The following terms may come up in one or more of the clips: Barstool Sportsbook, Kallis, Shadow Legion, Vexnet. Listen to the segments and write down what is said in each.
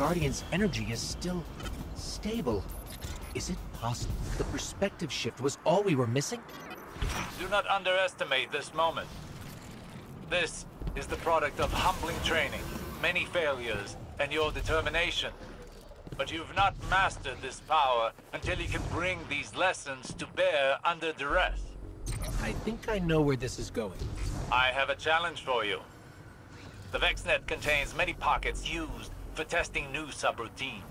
Guardian's energy is still stable. Is it possible the perspective shift was all we were missing? Do not underestimate this moment. This is the product of humbling training, many failures, and your determination. But you've not mastered this power until you can bring these lessons to bear under duress. I think I know where this is going. I have a challenge for you. The Vexnet contains many pockets used for testing new subroutines.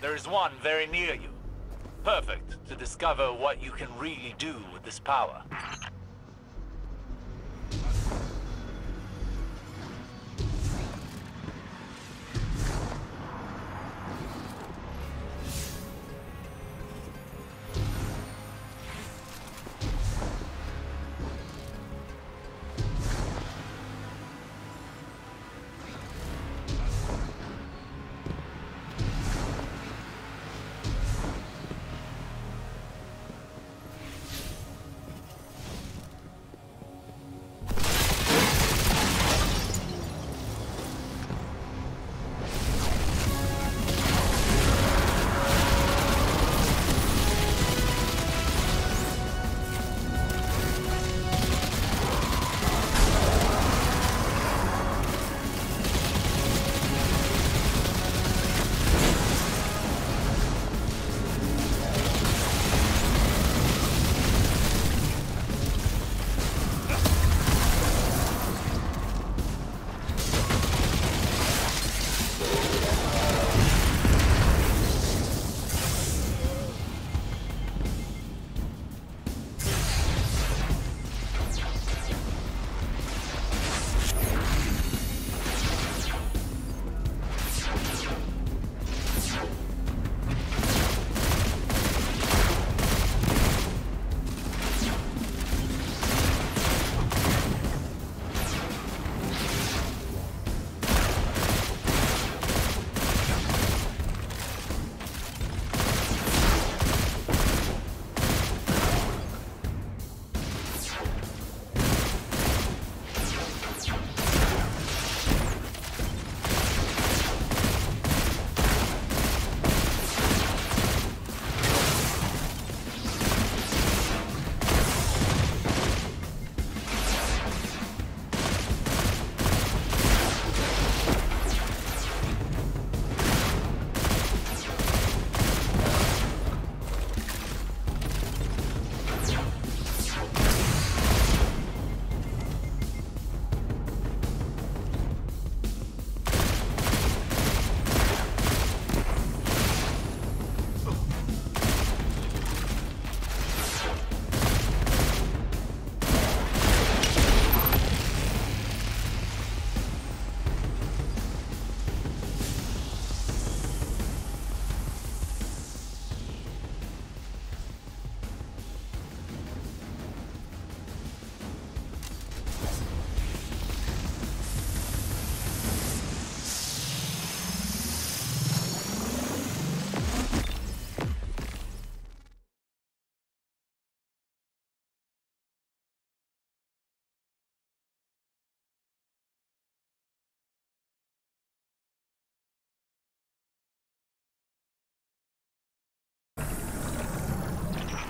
There is one very near you. Perfect to discover what you can really do with this power.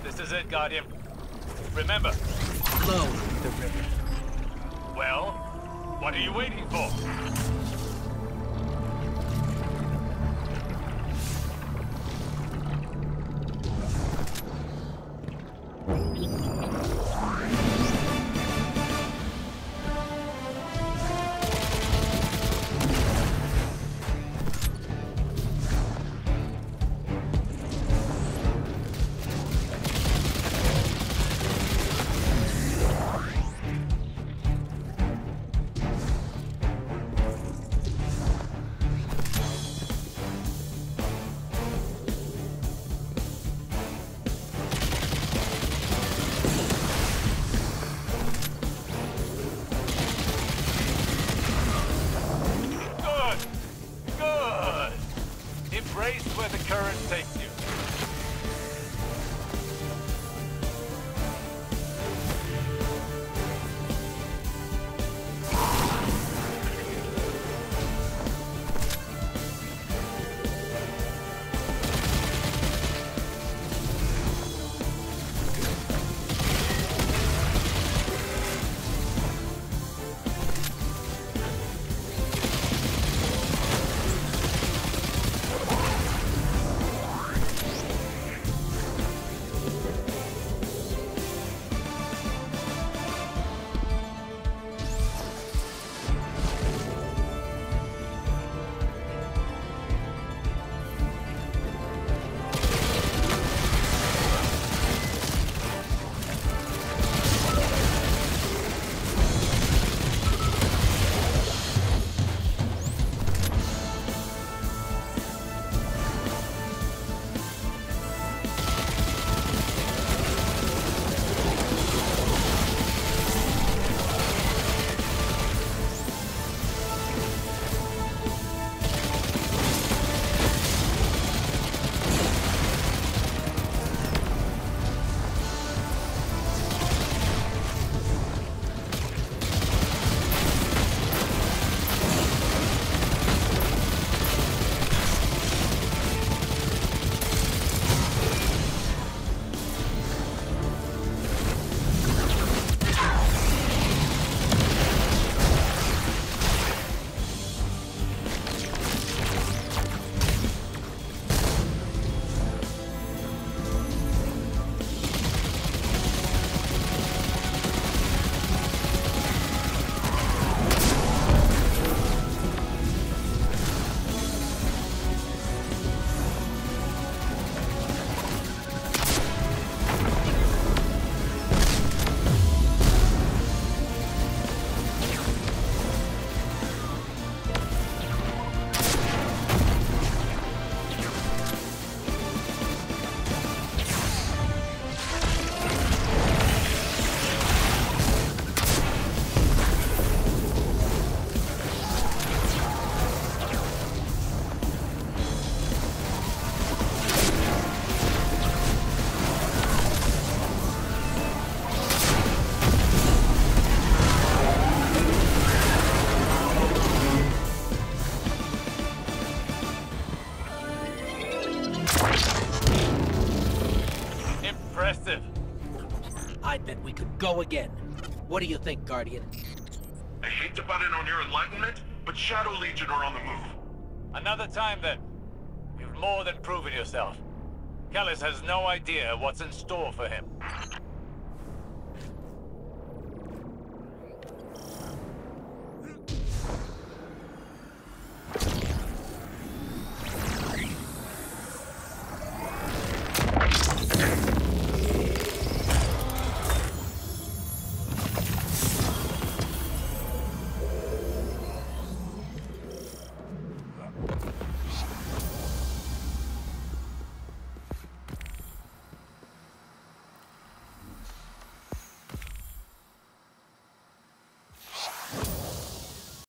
This is it, Guardian. Remember. Flow the river. Well, what are you waiting for? arrested. I bet we could go again. What do you think, Guardian? I hate to butt in on your enlightenment, but Shadow Legion are on the move. Another time, then. You've more than proven yourself. Kallis has no idea what's in store for him.